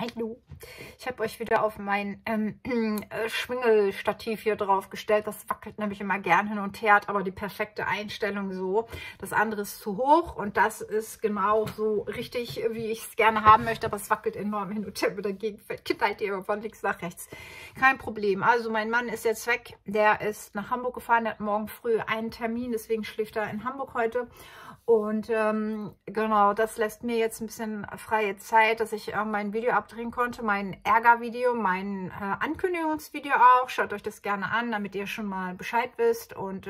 Hallo. Ich habe euch wieder auf mein Schwingelstativ hier drauf gestellt. Das wackelt nämlich immer gern hin und her, hat aber die perfekte Einstellung so. Das andere ist zu hoch und das ist genau so richtig, wie ich es gerne haben möchte. Aber es wackelt enorm hin und her mit der Gegenwelt. Knallt ihr immer von links nach rechts. Kein Problem. Also mein Mann ist jetzt weg. Der ist nach Hamburg gefahren. Der hat morgen früh einen Termin. Deswegen schläft er in Hamburg heute. Und genau, das lässt mir jetzt ein bisschen freie Zeit, dass ich mein Video abdrehen konnte, mein Ärgervideo, mein Ankündigungsvideo auch. Schaut euch das gerne an, damit ihr schon mal Bescheid wisst. Und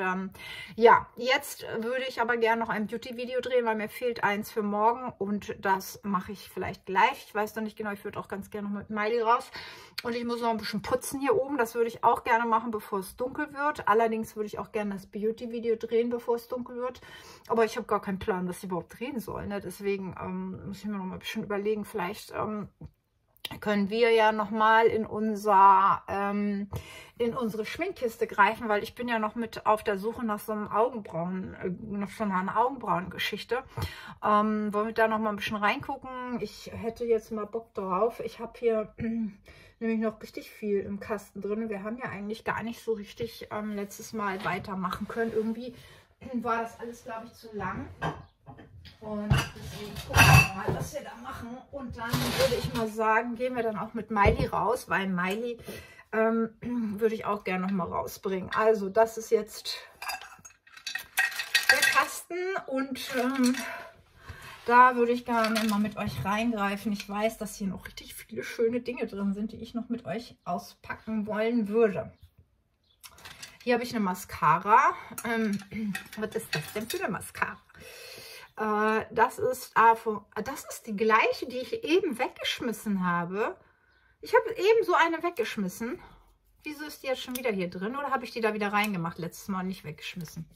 ja, jetzt würde ich aber gerne noch ein Beauty-Video drehen, weil mir fehlt eins für morgen. Und das mache ich vielleicht gleich. Ich weiß noch nicht genau, ich würde auch ganz gerne noch mit Miley raus. Und ich muss noch ein bisschen putzen hier oben. Das würde ich auch gerne machen, bevor es dunkel wird. Allerdings würde ich auch gerne das Beauty-Video drehen, bevor es dunkel wird. Aber ich habe gar keinen Plan, was sie überhaupt drehen sollen. Ne? Deswegen muss ich mir noch mal ein bisschen überlegen. Vielleicht können wir ja noch mal in unsere Schminkkiste greifen, weil ich bin ja noch mit auf der Suche nach so einem Augenbrauen-Geschichte. Wollen wir da noch mal ein bisschen reingucken? Ich hätte jetzt mal Bock drauf. Ich habe hier nämlich noch richtig viel im Kasten drin. Wir haben ja eigentlich gar nicht so richtig letztes Mal weitermachen können. Irgendwie war das alles, glaube ich, zu lang. Und deswegen gucken wir mal, was wir da machen. Und dann würde ich mal sagen, gehen wir dann auch mit Miley raus, weil Miley würde ich auch gerne nochmal rausbringen. Also das ist jetzt der Kasten und da würde ich gerne mal mit euch reingreifen. Ich weiß, dass hier noch richtig viele schöne Dinge drin sind, die ich noch mit euch auspacken wollen würde. Hier habe ich eine Mascara. Was ist das denn für eine Mascara? Das ist die gleiche, die ich eben weggeschmissen habe. Ich habe eben so eine weggeschmissen. Wieso ist die jetzt schon wieder hier drin? Oder habe ich die da wieder reingemacht? Letztes Mal nicht weggeschmissen.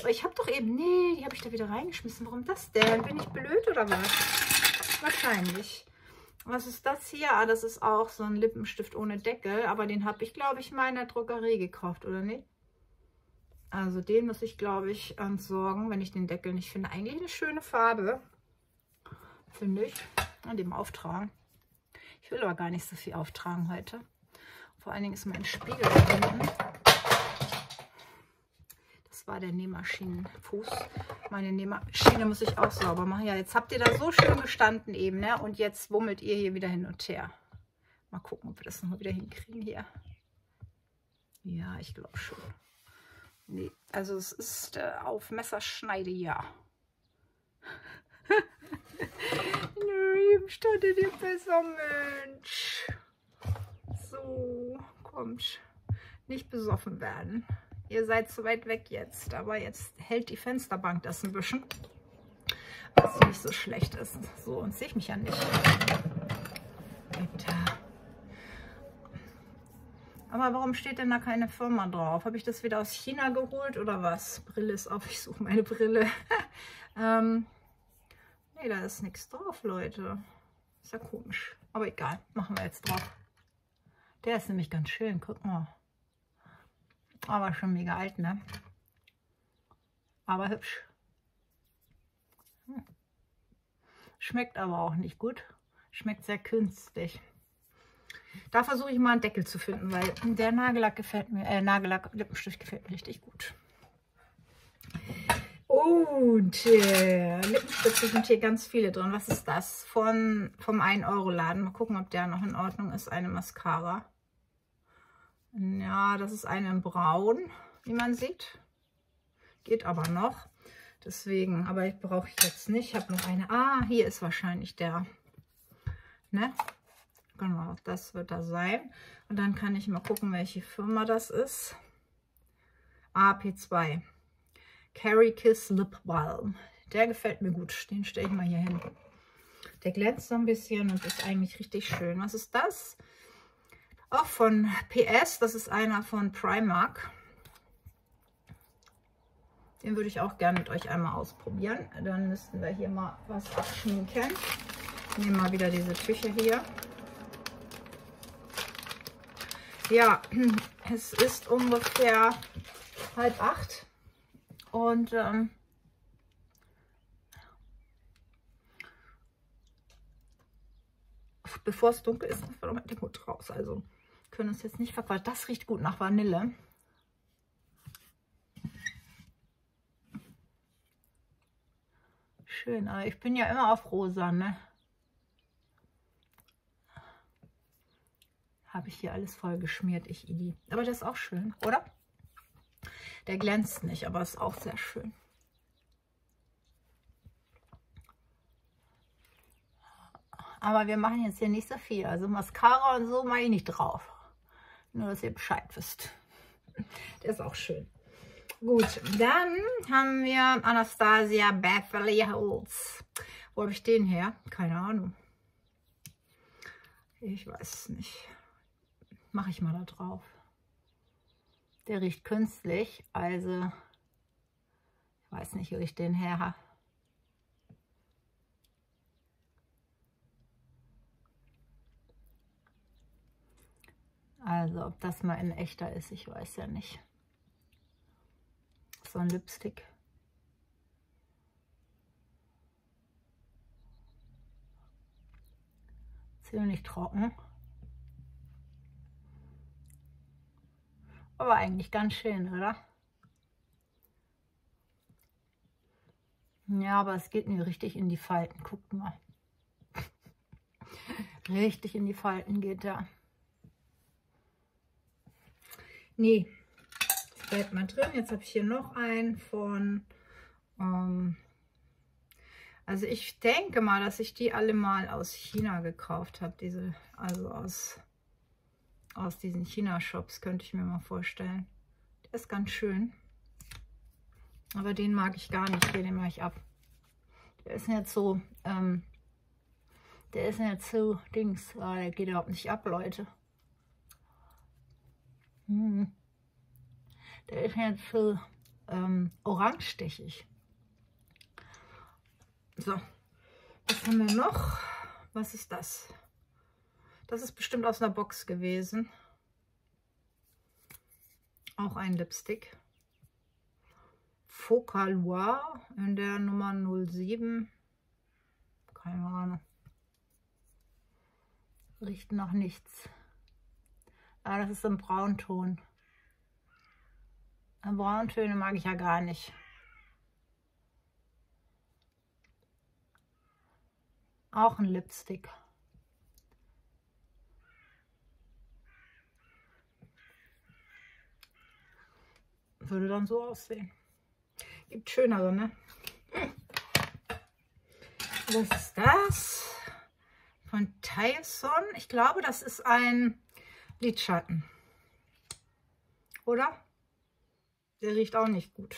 Aber ich habe doch eben... Nee, die habe ich da wieder reingeschmissen. Warum das denn? Bin ich blöd oder was? Wahrscheinlich. Was ist das hier? Ah, das ist auch so ein Lippenstift ohne Deckel. Aber den habe ich, glaube ich, mal in der Drogerie gekauft, oder nicht? Also den muss ich, glaube ich, entsorgen, wenn ich den Deckel nicht finde. Eigentlich eine schöne Farbe, finde ich, an dem auftragen. Ich will aber gar nicht so viel auftragen heute. Vor allen Dingen ist mein Spiegel gefunden. Das war der Nähmaschinenfuß. Meine Nähmaschine muss ich auch sauber machen. Ja, jetzt habt ihr da so schön gestanden eben, ne? Und jetzt wummelt ihr hier wieder hin und her. Mal gucken, ob wir das nochmal wieder hinkriegen hier. Ja, ich glaube schon. Nee, also es ist auf Messerschneide, ja. Nö, ich starte dir besser, Mensch. So, kommt. Nicht besoffen werden. Ihr seid zu weit weg jetzt, aber jetzt hält die Fensterbank das ein bisschen. Was nicht so schlecht ist. So, und sehe ich mich ja nicht. Bitte. Aber warum steht denn da keine Firma drauf? Habe ich das wieder aus China geholt oder was? Brille ist auf, ich suche meine Brille. Nee, da ist nichts drauf, Leute. Ist ja komisch. Aber egal, machen wir jetzt drauf. Der ist nämlich ganz schön, guck mal. Aber schon mega alt, ne? Aber hübsch. Hm. Schmeckt aber auch nicht gut. Schmeckt sehr künstlich. Da versuche ich mal einen Deckel zu finden, weil der Nagellack gefällt mir, Nagellack-Lippenstift gefällt mir richtig gut. Und Lippenstifte sind hier ganz viele drin. Was ist das? Vom 1-Euro-Laden. Mal gucken, ob der noch in Ordnung ist. Eine Mascara. Ja, das ist eine in Braun, wie man sieht. Geht aber noch. Deswegen, aber ich brauche jetzt nicht. Ich habe noch eine. Ah, hier ist wahrscheinlich der. Ne? Genau, das wird da sein. Und dann kann ich mal gucken, welche Firma das ist. AP2. Carrie Kiss Lip Balm. Der gefällt mir gut. Den stelle ich mal hier hin. Der glänzt so ein bisschen und ist eigentlich richtig schön. Was ist das? Auch von PS. Das ist einer von Primark. Den würde ich auch gerne mit euch einmal ausprobieren. Dann müssten wir hier mal was abschminken. Ich nehme mal wieder diese Tücher hier. Ja, es ist ungefähr 7:30 und bevor es dunkel ist, muss man nochmal den Mund raus. Also können uns jetzt nicht verquatschen. Das riecht gut nach Vanille. Schön, aber ich bin ja immer auf rosa, ne? Habe ich hier alles voll geschmiert, ich Idi. Aber das ist auch schön, oder? Der glänzt nicht, aber ist auch sehr schön. Aber wir machen jetzt hier nicht so viel. Also Mascara und so mache ich nicht drauf. Nur, dass ihr Bescheid wisst. Der ist auch schön. Gut, dann haben wir Anastasia Beverly Hills. Wo habe ich den her? Keine Ahnung. Ich weiß es nicht. Mache ich mal da drauf. Der riecht künstlich, also ich weiß nicht, wo ich den her habe. Also, ob das mal ein echter ist, ich weiß ja nicht. So ein Lipstick. Ziemlich trocken. Aber eigentlich ganz schön, oder? Ja, aber es geht mir richtig in die Falten. Guckt mal. Richtig in die Falten geht da. Nee, das bleibt mal drin. Jetzt habe ich hier noch einen von... also ich denke mal, dass ich die alle mal aus China gekauft habe. Diese, also aus diesen China-Shops, könnte ich mir mal vorstellen. Der ist ganz schön. Aber den mag ich gar nicht. Den mache ich ab. Der ist nicht so... der ist nicht so Dings. Der geht überhaupt nicht ab, Leute. Der ist jetzt so orangestechig. So, was haben wir noch? Was ist das? Das ist bestimmt aus einer Box gewesen. Auch ein Lipstick. Focal Noir in der Nummer 07. Keine Ahnung. Riecht noch nichts. Ah, das ist ein Braunton. Brauntöne mag ich ja gar nicht. Auch ein Lipstick. Würde dann so aussehen. Gibt schönere, ne? Was ist das? Von Tyson. Ich glaube, das ist ein Lidschatten. Oder? Der riecht auch nicht gut.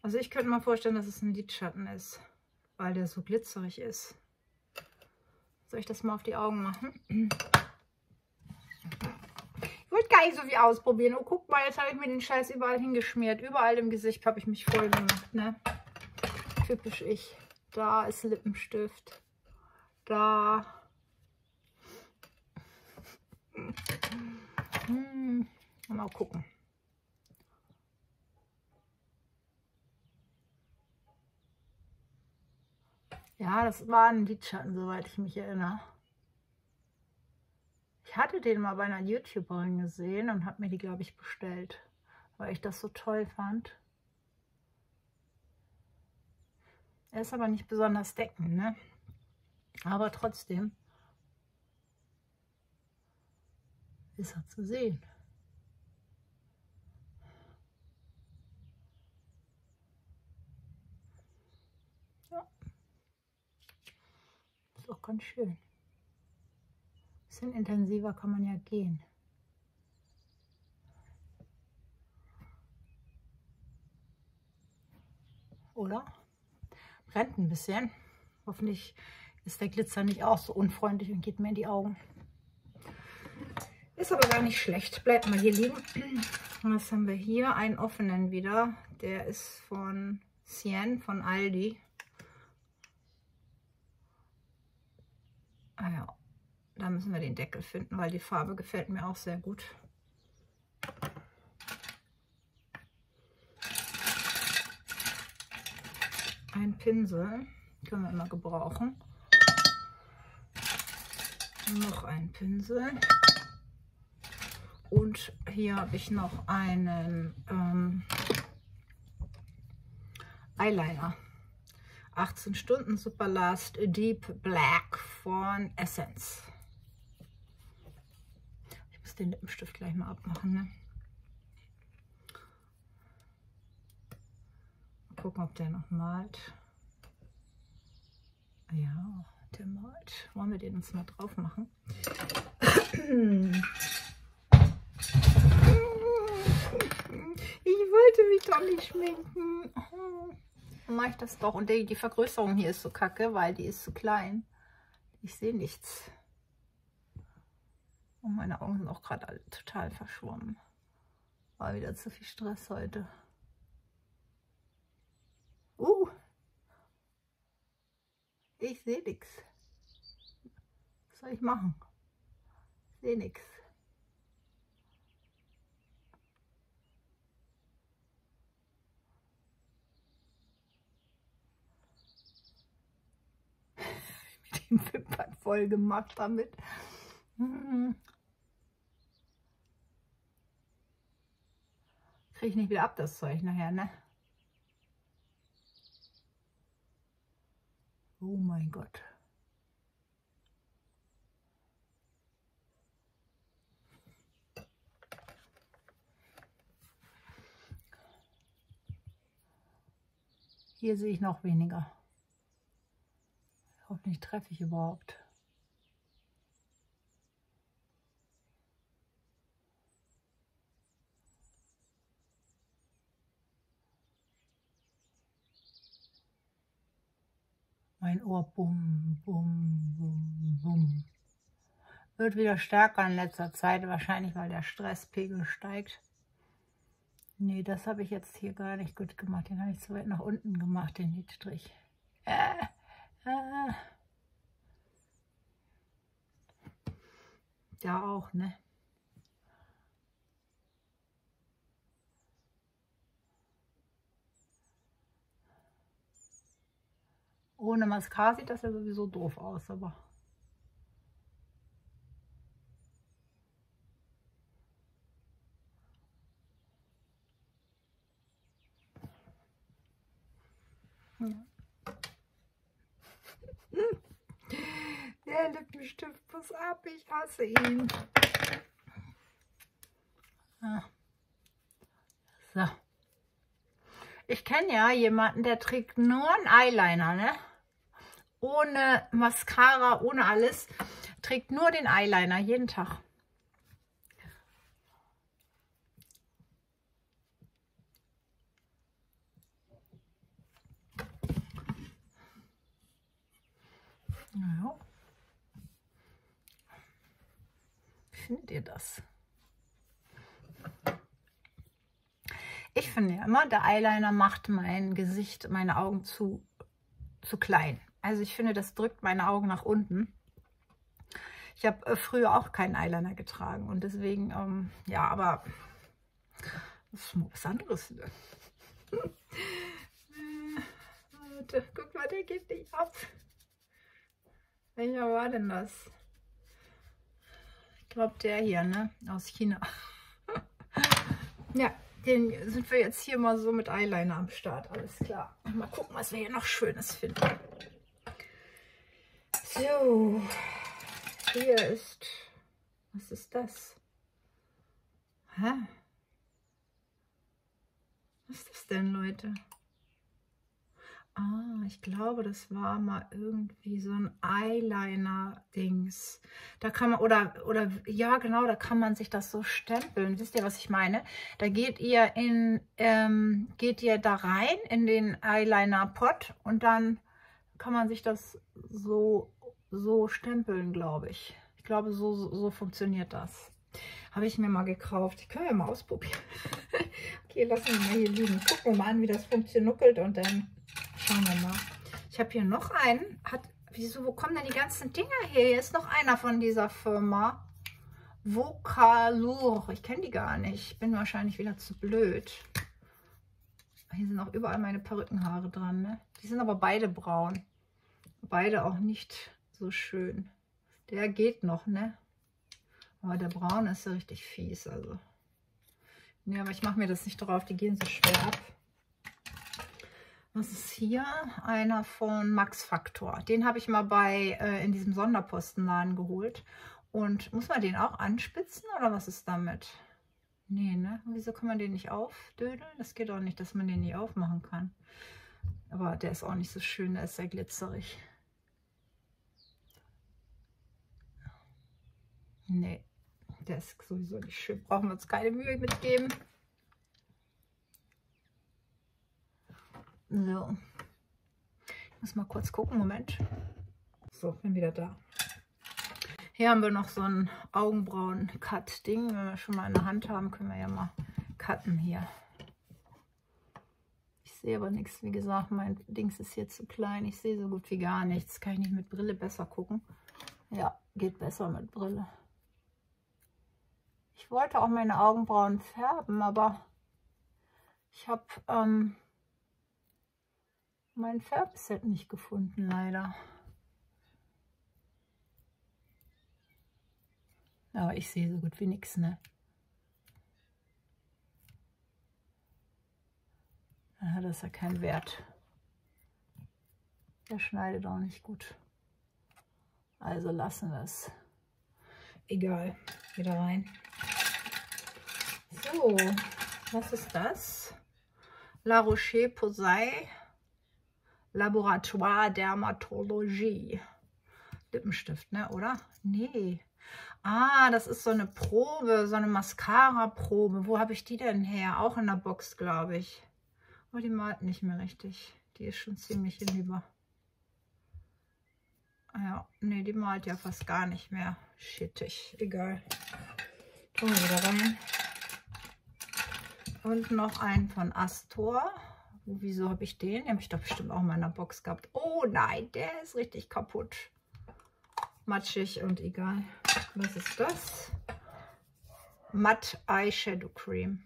Also ich könnte mir vorstellen, dass es ein Lidschatten ist, weil der so glitzerig ist. Soll ich das mal auf die Augen machen? Ich wollte gar nicht so viel ausprobieren. Oh, guck mal, jetzt habe ich mir den Scheiß überall hingeschmiert. Überall im Gesicht habe ich mich voll gemacht, ne? Typisch ich. Da ist Lippenstift. Da. Mal gucken. Ja, das war ein Lidschatten, soweit ich mich erinnere. Ich hatte den mal bei einer YouTuberin gesehen und habe mir die, glaube ich, bestellt, weil ich das so toll fand. Er ist aber nicht besonders deckend, ne? Aber trotzdem ist er zu sehen. Auch ganz schön. Ein bisschen intensiver kann man ja gehen. Oder? Brennt ein bisschen. Hoffentlich ist der Glitzer nicht auch so unfreundlich und geht mir in die Augen. Ist aber gar nicht schlecht. Bleibt mal hier liegen. Was haben wir hier? Einen offenen wieder. Der ist von Cien, von Aldi. Ah ja, da müssen wir den Deckel finden, weil die Farbe gefällt mir auch sehr gut. Ein Pinsel können wir immer gebrauchen. noch einen Pinsel. Und hier habe ich noch einen Eyeliner. 18 Stunden Superlast Deep Black von Essence. Ich muss den Lippenstift gleich mal abmachen. Ne? Mal gucken, ob der noch malt. Ja, der malt. Wollen wir den uns mal drauf machen? Ich wollte mich doch nicht schminken. Mache ich das doch. Und die Vergrößerung hier ist so kacke, weil die ist so klein. Ich sehe nichts. Und meine Augen sind auch gerade alle total verschwommen. War wieder zu viel Stress heute. Ich sehe nichts. Was soll ich machen? Ich sehe nichts. Mit den Wimpern voll gemacht damit. Kriege ich nicht wieder ab, das Zeug nachher, ne? Oh mein Gott. Hier sehe ich noch weniger. Hoffentlich treffe ich überhaupt. Mein Ohr bumm, bumm, bumm, bumm. Wird wieder stärker in letzter Zeit, wahrscheinlich weil der Stresspegel steigt. Nee, das habe ich jetzt hier gar nicht gut gemacht. Den habe ich zu weit nach unten gemacht, den Lidstrich. Ja, auch, ne? Ohne Mascara sieht das ja sowieso doof aus, aber ja. Der Lippenstift muss ab, ich hasse ihn. Ah. So. Ich kenne ja jemanden, der trägt nur einen Eyeliner, ne? Ohne Mascara, ohne alles. Trägt nur den Eyeliner jeden Tag. Naja. Wie findet ihr das? Ich finde ja immer, der Eyeliner macht mein Gesicht, meine Augen zu klein. Also ich finde, das drückt meine Augen nach unten. Ich habe früher auch keinen Eyeliner getragen und deswegen, ja, aber das ist mal was anderes. Ne? Warte, guck mal, der geht nicht ab. Welcher war denn das? Ich glaube, der hier, ne? Aus China. Ja. Den sind wir jetzt hier mal so mit Eyeliner am Start, alles klar. Und mal gucken, was wir hier noch Schönes finden. So, hier ist, was ist das? Hä? Was ist das denn, Leute? Ah, ich glaube, das war mal irgendwie so ein Eyeliner-Dings. Da kann man, oder ja genau, da kann man sich das so stempeln. Wisst ihr, was ich meine? Da geht ihr da rein in den Eyeliner-Pot und dann kann man sich das so stempeln, glaube ich. Ich glaube, so funktioniert das. Habe ich mir mal gekauft. Die können wir mal ausprobieren. Okay, lassen wir mal hier liegen. Gucken wir mal an, wie das funktioniert und dann schauen wir mal. Ich habe hier noch einen. Wieso, wo kommen denn die ganzen Dinger her? Hier ist noch einer von dieser Firma. Vocalour. Ich kenne die gar nicht. Ich bin wahrscheinlich wieder zu blöd. Hier sind auch überall meine Perückenhaare dran. Ne? Die sind aber beide braun. Beide auch nicht so schön. Der geht noch, ne? Aber der braune ist ja richtig fies, also. Ne, aber ich mache mir das nicht drauf, die gehen so schwer ab. Was ist hier? Einer von Max Factor. Den habe ich mal bei in diesem Sonderpostenladen geholt. Und muss man den auch anspitzen oder was ist damit? Nee, ne? Wieso kann man den nicht aufdödeln? Das geht auch nicht, dass man den nicht aufmachen kann. Aber der ist auch nicht so schön, der ist sehr glitzerig. Nee, der ist sowieso nicht schön. Brauchen wir uns keine Mühe mitgeben. So. Ich muss mal kurz gucken, Moment. So, bin wieder da. Hier haben wir noch so ein Augenbrauen-Cut-Ding. Wenn wir schon mal in der Hand haben, können wir ja mal cutten hier. Ich sehe aber nichts. Wie gesagt, mein Dings ist hier zu klein. Ich sehe so gut wie gar nichts. Kann ich nicht mit Brille besser gucken? Ja, geht besser mit Brille. Ich wollte auch meine Augenbrauen färben, aber ich habe mein Färbset nicht gefunden, leider. Aber ich sehe so gut wie nichts, ne? Dann hat das ja keinen Wert. Der schneidet auch nicht gut. Also lassen wir es. Egal. Wieder rein. So, was ist das? La Roche-Posay Laboratoire Dermatologie. Lippenstift, ne? Oder? Nee. Ah, das ist so eine Probe, so eine Mascara-Probe. Wo habe ich die denn her? Auch in der Box, glaube ich. Aber die malt nicht mehr richtig. Die ist schon ziemlich hinüber. Ja, nee, die malt ja fast gar nicht mehr. Schittig, egal. Tun wir wieder rein. Und noch einen von Astor. Wieso habe ich den? Den habe ich doch bestimmt auch in meiner Box gehabt. Oh nein, der ist richtig kaputt. Matschig und egal. Was ist das? Matt Eyeshadow Cream.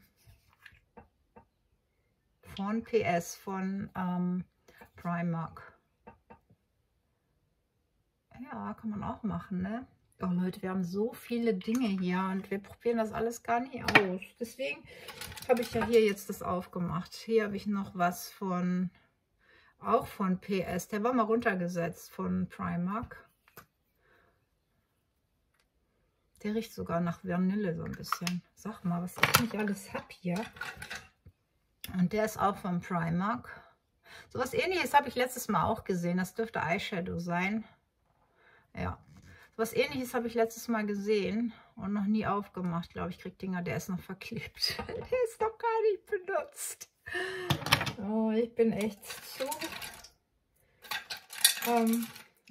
Von PS, von Primark. Ja, kann man auch machen, ne? Oh Leute, wir haben so viele Dinge hier und wir probieren das alles gar nicht aus. Deswegen habe ich ja hier jetzt das aufgemacht. Hier habe ich noch was von, auch von PS. Der war mal runtergesetzt von Primark. Der riecht sogar nach Vanille so ein bisschen. Sag mal, was ich nicht alles habe hier. Und der ist auch von Primark. So was Ähnliches habe ich letztes Mal auch gesehen. Das dürfte Eyeshadow sein. Ja. So was Ähnliches habe ich letztes Mal gesehen und noch nie aufgemacht. Glaube ich, kriege Dinger, der ist noch verklebt. Der ist noch gar nicht benutzt. Oh, ich bin echt zu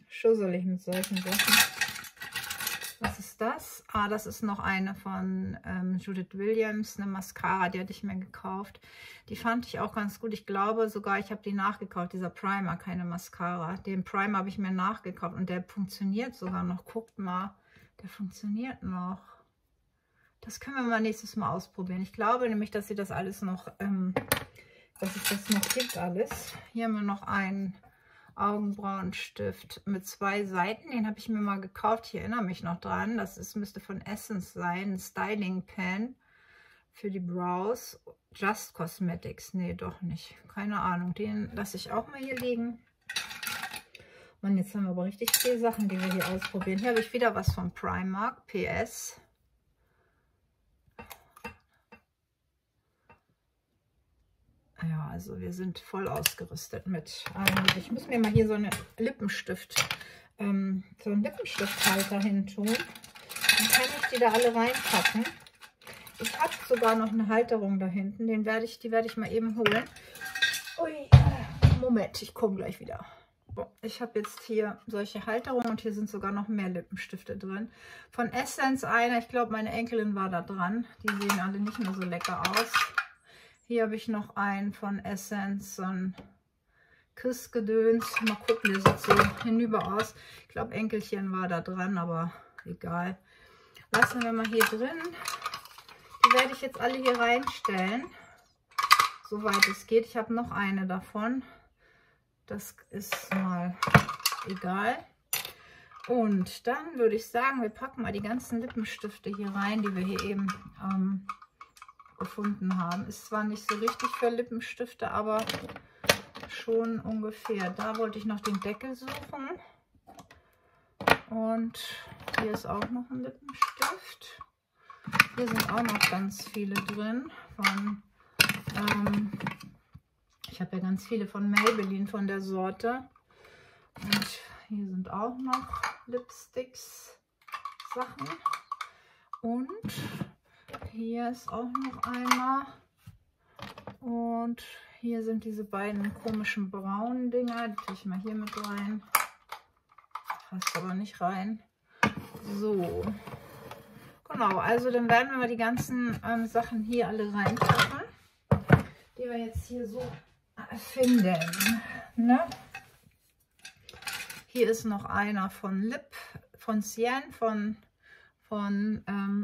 schusselig mit solchen Sachen. Was ist das? Ah, das ist noch eine von Judith Williams, eine Mascara, die hatte ich mir gekauft. Die fand ich auch ganz gut. Ich glaube sogar, ich habe die nachgekauft, dieser Primer, keine Mascara. Den Primer habe ich mir nachgekauft und der funktioniert sogar noch. Guckt mal, der funktioniert noch. Das können wir mal nächstes Mal ausprobieren. Ich glaube nämlich, dass sie das alles noch, dass es das noch gibt alles. Hier haben wir noch einen Augenbrauenstift mit 2 Seiten. Den habe ich mir mal gekauft. Ich erinnere mich noch dran. Das ist, müsste von Essence sein. Ein Styling Pen für die Brows. Just Cosmetics. Nee, doch nicht. Keine Ahnung. Den lasse ich auch mal hier liegen. Und jetzt haben wir aber richtig viele Sachen, die wir hier ausprobieren. Hier habe ich wieder was von Primark. PS. Ja, also wir sind voll ausgerüstet mit allem. Ich muss mir mal hier so eine Lippenstifthalter hin tun. Dann kann ich die da alle reinpacken. Ich habe sogar noch eine Halterung da hinten. Die werde ich mal eben holen. Ui, Moment, ich komme gleich wieder. Ich habe jetzt hier solche Halterungen und hier sind sogar noch mehr Lippenstifte drin. Von Essence einer, ich glaube meine Enkelin war da dran. Die sehen alle nicht mehr so lecker aus. Hier habe ich noch einen von Essence, so ein Küssgedöns. Mal gucken, der sieht so hinüber aus. Ich glaube, Enkelchen war da dran, aber egal. Lassen wir mal hier drin. Die werde ich jetzt alle hier reinstellen, soweit es geht. Ich habe noch eine davon. Das ist mal egal. Und dann würde ich sagen, wir packen mal die ganzen Lippenstifte hier rein, die wir hier eben gefunden haben. Ist zwar nicht so richtig für Lippenstifte, aber schon ungefähr. Da wollte ich noch den Deckel suchen. Und hier ist auch noch ein Lippenstift. Hier sind auch noch ganz viele drin. Ich habe ja ganz viele von Maybelline von der Sorte. Und hier sind auch noch Lipsticks, Sachen. Und hier ist auch noch einer. Und hier sind diese beiden komischen braunen Dinger. Die tue ich mal hier mit rein. Passt aber nicht rein. So. Genau, also dann werden wir mal die ganzen Sachen hier alle reinpacken, die wir jetzt hier so finden. Ne? Hier ist noch einer von Cian, von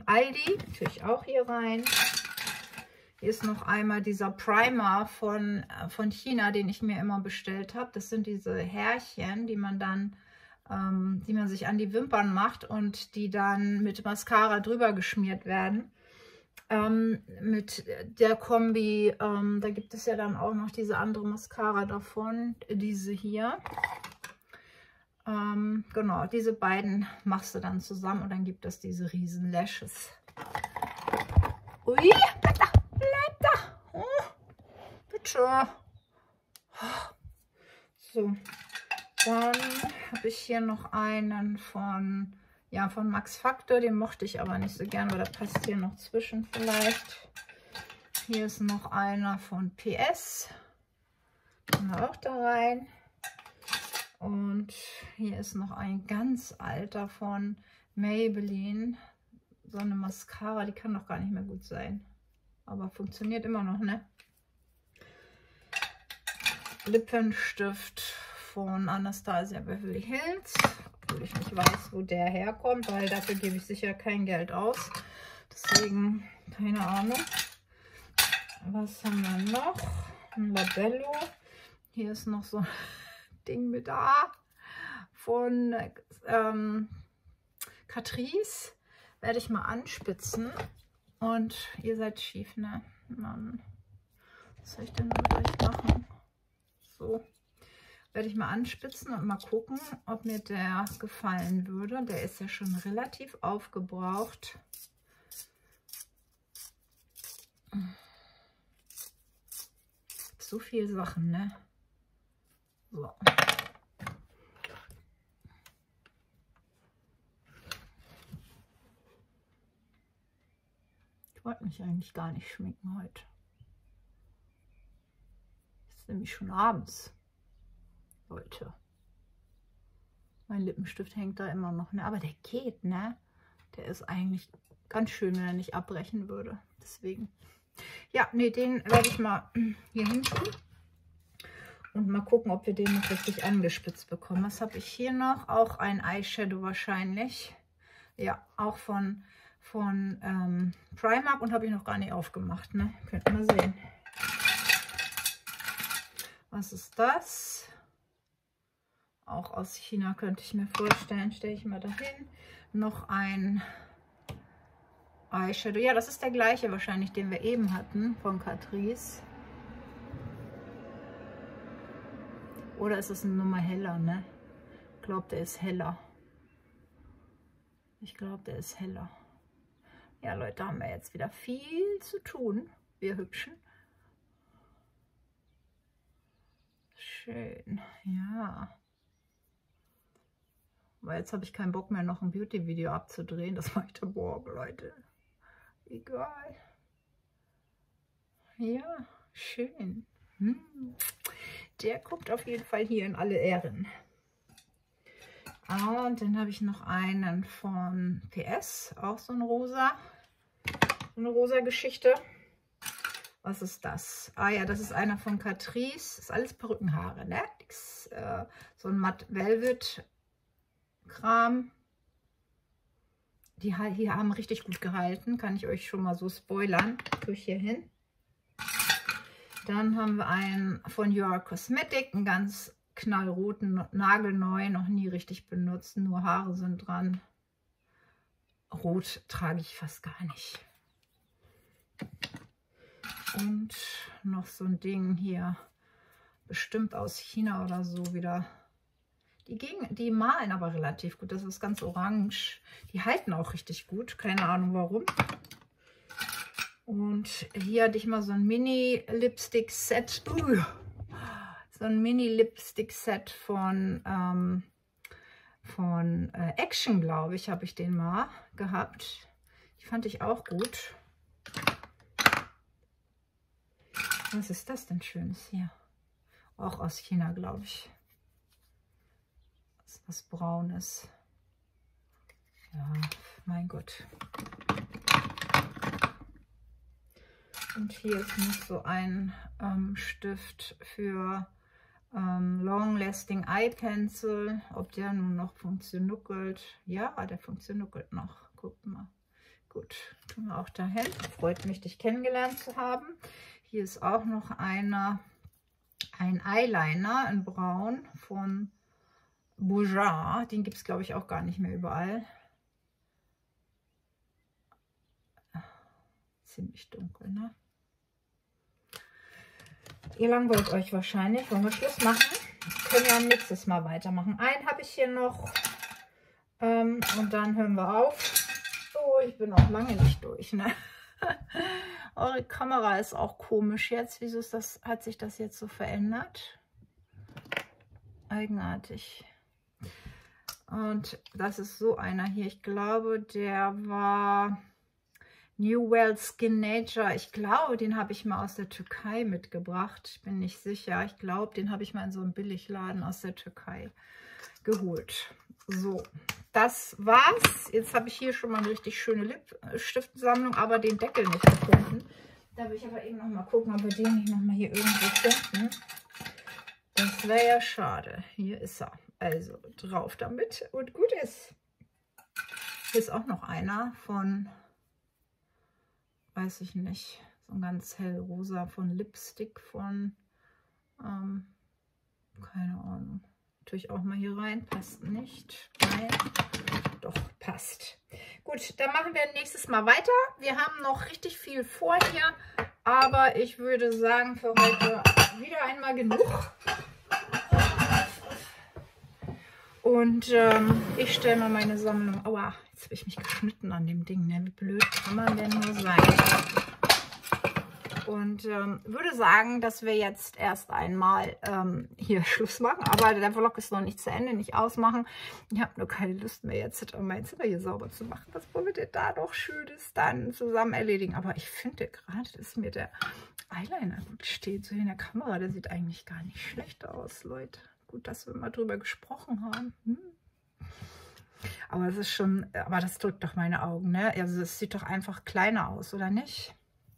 Aldi. Tue ich auch hier rein. Hier ist noch einmal dieser Primer von China, den ich mir immer bestellt habe. Das sind diese Härchen, die man dann die man sich an die Wimpern macht und die dann mit Mascara drüber geschmiert werden. Mit der Kombi, da gibt es ja dann auch noch diese andere Mascara davon, diese hier. Genau, diese beiden machst du dann zusammen und dann gibt es diese riesen Lashes. Ui, bleib da, bleib da. Oh, bitte. So. Dann habe ich hier noch einen von Max Factor. Den mochte ich aber nicht so gern, weil der passt hier noch zwischen vielleicht. Hier ist noch einer von PS. Können wir auch da rein. Und hier ist noch ein ganz alter von Maybelline. So eine Mascara, die kann doch gar nicht mehr gut sein. Aber funktioniert immer noch, ne? Lippenstift von Anastasia Beverly Hills, obwohl ich nicht weiß, wo der herkommt, weil dafür gebe ich sicher kein Geld aus. Deswegen, keine Ahnung. Was haben wir noch? Ein Labello. Hier ist noch so ein Ding mit A von Catrice. Werde ich mal anspitzen. Und ihr seid schief, ne? Mann. Was soll ich denn gleich machen? So. Werde ich mal anspitzen und mal gucken, ob mir der gefallen würde. Der ist ja schon relativ aufgebraucht. So viele Sachen, ne? So. Ich wollte mich eigentlich gar nicht schminken heute. Es ist nämlich schon abends. Leute, mein Lippenstift hängt da immer noch, ne? Aber der geht, ne? Der ist eigentlich ganz schön, wenn er nicht abbrechen würde. Deswegen, ja, ne, den werde ich mal hier hin tun und mal gucken, ob wir den noch richtig angespitzt bekommen. Was habe ich hier noch? Auch ein Eyeshadow wahrscheinlich. Ja, auch von Primark und habe ich noch gar nicht aufgemacht, ne? Könnt ihr mal sehen. Was ist das? Auch aus China könnte ich mir vorstellen. Stelle ich mal dahin. Noch ein Eyeshadow. Ja, das ist der gleiche wahrscheinlich, den wir eben hatten von Catrice. Oder ist es eine Nummer heller, ne? Ich glaube, der ist heller. Ich glaube, der ist heller. Ja, Leute, da haben wir jetzt wieder viel zu tun. Wir Hübschen. Schön, ja. Weil jetzt habe ich keinen Bock mehr, noch ein Beauty-Video abzudrehen. Das mache ich dann morgen, Leute. Egal. Ja, schön. Hm. Der kommt auf jeden Fall hier in alle Ehren. Ah, und dann habe ich noch einen von PS. Auch so ein rosa. So eine rosa Geschichte. Was ist das? Ah ja, das ist einer von Catrice. Ist alles Perückenhaare, ne? So ein Matt Velvet Kram. Die hier haben richtig gut gehalten. Kann ich euch schon mal so spoilern. Tue ich hier hin. Dann haben wir einen von Your Cosmetic. Ein ganz knallroten, nagelneu, noch nie richtig benutzt, nur Haare sind dran. Rot trage ich fast gar nicht. Und noch so ein Ding hier, bestimmt aus China oder so wieder. Die malen aber relativ gut, das ist ganz orange. Die halten auch richtig gut, keine Ahnung warum. Und hier hatte ich mal so ein Mini-Lipstick-Set. So ein Mini-Lipstick-Set von Action, glaube ich, habe ich den mal gehabt. Die fand ich auch gut. Was ist das denn Schönes hier? Auch aus China, glaube ich. Was Braunes. Ja, mein Gott. Und hier ist noch so ein Stift für Long Lasting Eye Pencil. Ob der nun noch funktioniert? Ja, der funktioniert noch. Guck mal. Gut, tun wir auch dahin. Freut mich, dich kennengelernt zu haben. Hier ist auch noch ein Eyeliner in Braun von Bourgeois. Den gibt es, glaube ich, auch gar nicht mehr überall. Ziemlich dunkel, ne? Ihr langweilt euch wahrscheinlich. Wollen wir Schluss machen? Können wir nächstes Mal weitermachen. Einen habe ich hier noch. Und dann hören wir auf. Oh, ich bin noch lange nicht durch, ne? Eure Kamera ist auch komisch jetzt. Wieso ist das, hat sich das jetzt so verändert? Eigenartig. Und das ist so einer hier. Ich glaube, der war New World Skin Nature. Ich glaube, den habe ich mal aus der Türkei mitgebracht. Ich bin nicht sicher. Ich glaube, den habe ich mal in so einem Billigladen aus der Türkei geholt. So, das war's. Jetzt habe ich hier schon mal eine richtig schöne Lippenstiftsammlung, aber den Deckel nicht gefunden. Da will ich aber eben noch mal gucken, ob wir den nicht noch mal hier irgendwo finden. Das wäre ja schade. Hier ist er. Also drauf damit und gut ist. Hier ist auch noch einer von, weiß ich nicht, so ein ganz hellrosa von Lipstick von, keine Ahnung. Tue ich auch mal hier rein, passt nicht. Nein, doch, passt. Gut, dann machen wir nächstes Mal weiter. Wir haben noch richtig viel vor hier, aber ich würde sagen, für heute wieder einmal genug. Und ich stelle mal meine Sammlung. Aua, jetzt habe ich mich geschnitten an dem Ding. Ne? Wie blöd kann man denn nur sein? Und würde sagen, dass wir jetzt erst einmal hier Schluss machen. Aber der Vlog ist noch nicht zu Ende, nicht ausmachen. Ich habe nur keine Lust mehr jetzt, mein Zimmer hier sauber zu machen. Was wollen wir denn da noch Schönes dann zusammen erledigen? Aber ich finde gerade, dass mir der Eyeliner gut steht. So in der Kamera, der sieht eigentlich gar nicht schlecht aus, Leute. Gut, dass wir mal drüber gesprochen haben. Aber es ist schon, aber das drückt doch meine Augen, ne? Also es sieht doch einfach kleiner aus, oder nicht?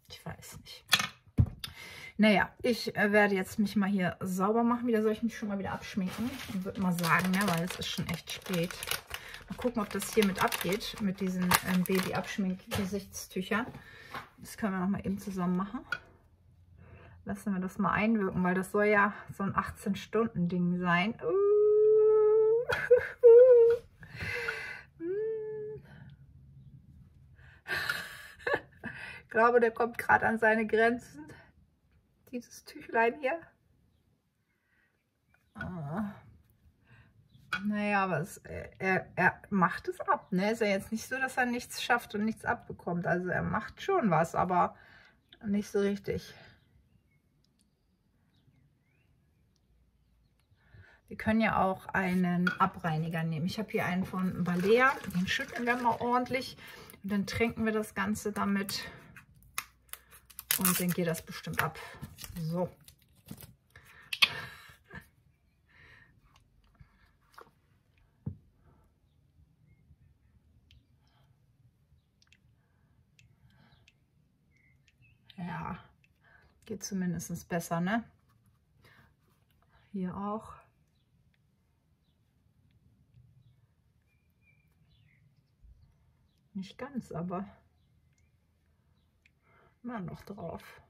Ich weiß nicht. Naja, ich werde jetzt mich mal hier sauber machen. Wieder soll ich mich schon mal wieder abschminken. Ich würde mal sagen, ne? Weil es ist schon echt spät. Mal gucken, ob das hier mit abgeht, mit diesen Baby-Abschmink-Gesichtstüchern. Das können wir noch mal eben zusammen machen. Lassen wir das mal einwirken, weil das soll ja so ein 18-Stunden-Ding sein. Ich glaube, der kommt gerade an seine Grenzen. Dieses Tüchlein hier. Naja, aber er macht es ab. Ne? Ist ja jetzt nicht so, dass er nichts schafft und nichts abbekommt. Also er macht schon was, aber nicht so richtig. Wir können ja auch einen Abreiniger nehmen. Ich habe hier einen von Balea. Den schütteln wir mal ordentlich. Und dann tränken wir das Ganze damit. Und dann geht das bestimmt ab. So. Ja. Geht zumindest besser, ne? Hier auch. Nicht ganz, aber mal noch drauf.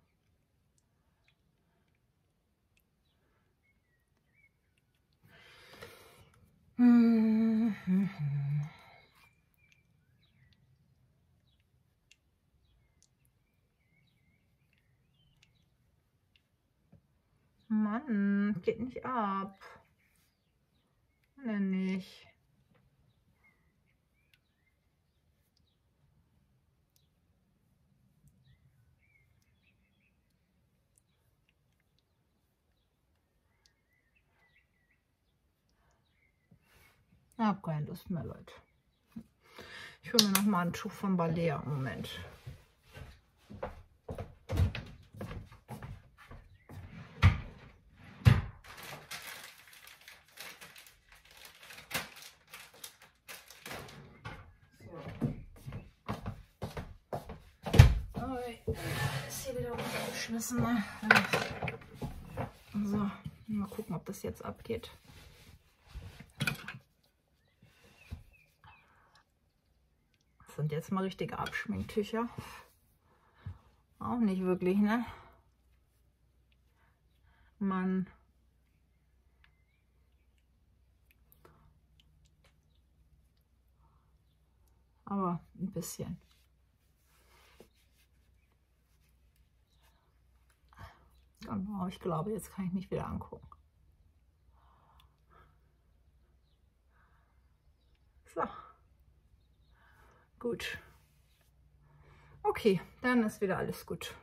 Mann, geht nicht ab. Nein, nicht. Ich habe keine Lust mehr, Leute. Ich hole mir noch mal ein Tuch von Balea. Moment. So. Oh, ist hier wieder runtergeschmissen. So, mal gucken, ob das jetzt abgeht. Und jetzt mal richtige Abschminktücher. Auch nicht wirklich, ne? Mann. Aber ein bisschen. Genau, ich glaube, jetzt kann ich mich wieder angucken. So. Gut. Okay, dann ist wieder alles gut.